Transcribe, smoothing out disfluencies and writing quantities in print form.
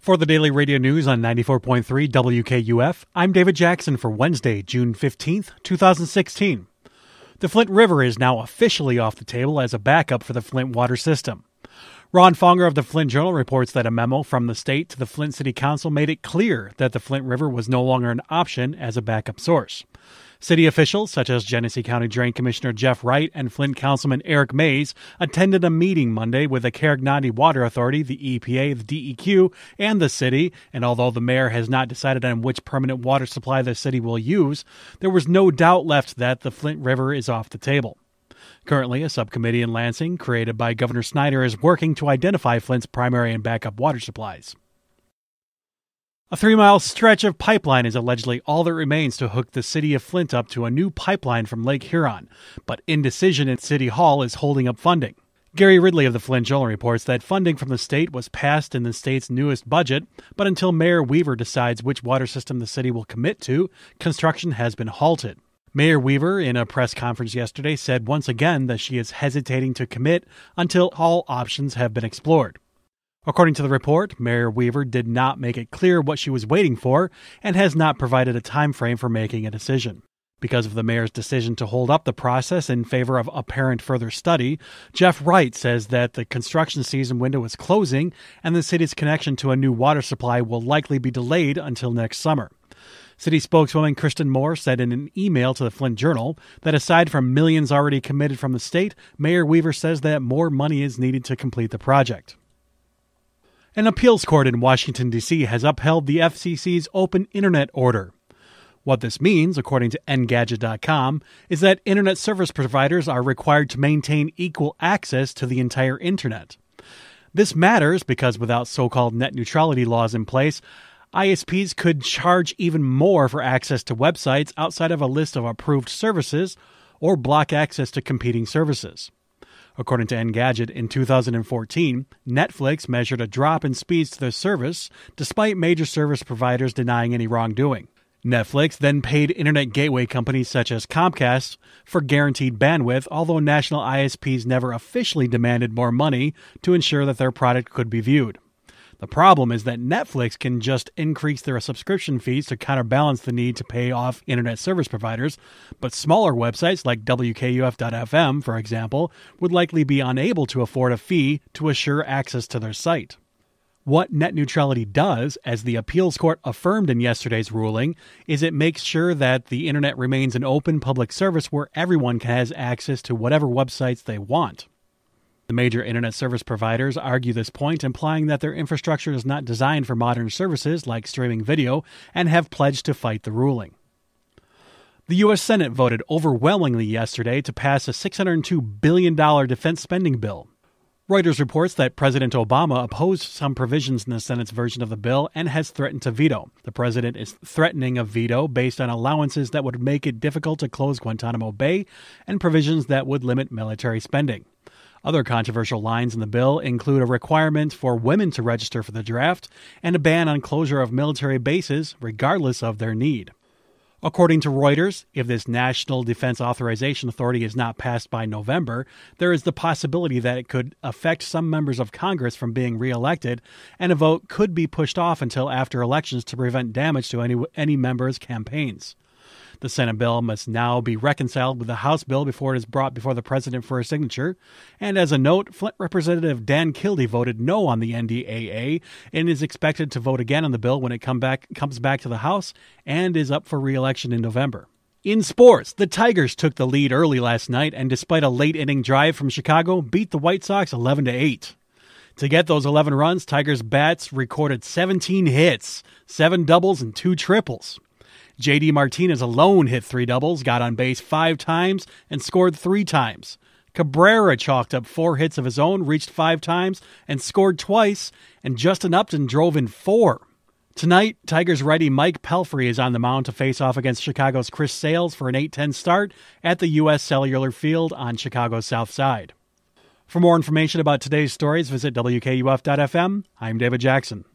For the Daily Radio News on 94.3 WKUF, I'm David Jackson for Wednesday, June 15th, 2016. The Flint River is now officially off the table as a backup for the Flint water system. Ron Fonger of the Flint Journal reports that a memo from the state to the Flint City Council made it clear that the Flint River was no longer an option as a backup source. City officials, such as Genesee County Drain Commissioner Jeff Wright and Flint Councilman Eric Mays, attended a meeting Monday with the Karegnondi Water Authority, the EPA, the DEQ, and the city, and although the mayor has not decided on which permanent water supply the city will use, there was no doubt left that the Flint River is off the table. Currently, a subcommittee in Lansing, created by Governor Snyder, is working to identify Flint's primary and backup water supplies. A 3-mile stretch of pipeline is allegedly all that remains to hook the city of Flint up to a new pipeline from Lake Huron, but indecision at City Hall is holding up funding. Gary Ridley of the Flint Journal reports that funding from the state was passed in the state's newest budget, but until Mayor Weaver decides which water system the city will commit to, construction has been halted. Mayor Weaver, in a press conference yesterday, said once again that she is hesitating to commit until all options have been explored. According to the report, Mayor Weaver did not make it clear what she was waiting for and has not provided a time frame for making a decision. Because of the mayor's decision to hold up the process in favor of apparent further study, Jeff Wright says that the construction season window is closing and the city's connection to a new water supply will likely be delayed until next summer. City spokeswoman Kristen Moore said in an email to the Flint Journal that aside from millions already committed from the state, Mayor Weaver says that more money is needed to complete the project. An appeals court in Washington, D.C. has upheld the FCC's open internet order. What this means, according to Engadget.com, is that internet service providers are required to maintain equal access to the entire internet. This matters because without so-called net neutrality laws in place, ISPs could charge even more for access to websites outside of a list of approved services or block access to competing services. According to Engadget, in 2014, Netflix measured a drop in speeds to their service despite major service providers denying any wrongdoing. Netflix then paid internet gateway companies such as Comcast for guaranteed bandwidth, although national ISPs never officially demanded more money to ensure that their product could be viewed. The problem is that Netflix can just increase their subscription fees to counterbalance the need to pay off internet service providers, but smaller websites like WKUF.fm, for example, would likely be unable to afford a fee to assure access to their site. What net neutrality does, as the appeals court affirmed in yesterday's ruling, is it makes sure that the internet remains an open public service where everyone has access to whatever websites they want. The major internet service providers argue this point, implying that their infrastructure is not designed for modern services like streaming video and have pledged to fight the ruling. The U.S. Senate voted overwhelmingly yesterday to pass a $602 billion defense spending bill. Reuters reports that President Obama opposed some provisions in the Senate's version of the bill and has threatened to veto. The president is threatening a veto based on allowances that would make it difficult to close Guantanamo Bay and provisions that would limit military spending. Other controversial lines in the bill include a requirement for women to register for the draft and a ban on closure of military bases, regardless of their need. According to Reuters, if this National Defense Authorization Authority is not passed by November, there is the possibility that it could affect some members of Congress from being reelected, and a vote could be pushed off until after elections to prevent damage to any members' campaigns. The Senate bill must now be reconciled with the House bill before it is brought before the president for his signature. And as a note, Flint Representative Dan Kildee voted no on the NDAA and is expected to vote again on the bill when it comes back to the House and is up for re-election in November. In sports, the Tigers took the lead early last night and despite a late-inning drive from Chicago, beat the White Sox 11-8. To get those 11 runs, Tigers bats recorded 17 hits, 7 doubles and 2 triples. J.D. Martinez alone hit 3 doubles, got on base 5 times, and scored 3 times. Cabrera chalked up 4 hits of his own, reached 5 times, and scored twice, and Justin Upton drove in 4. Tonight, Tigers righty Mike Pelfrey is on the mound to face off against Chicago's Chris Sales for an 8-10 start at the U.S. Cellular Field on Chicago's South Side. For more information about today's stories, visit WKUF.fm. I'm David Jackson.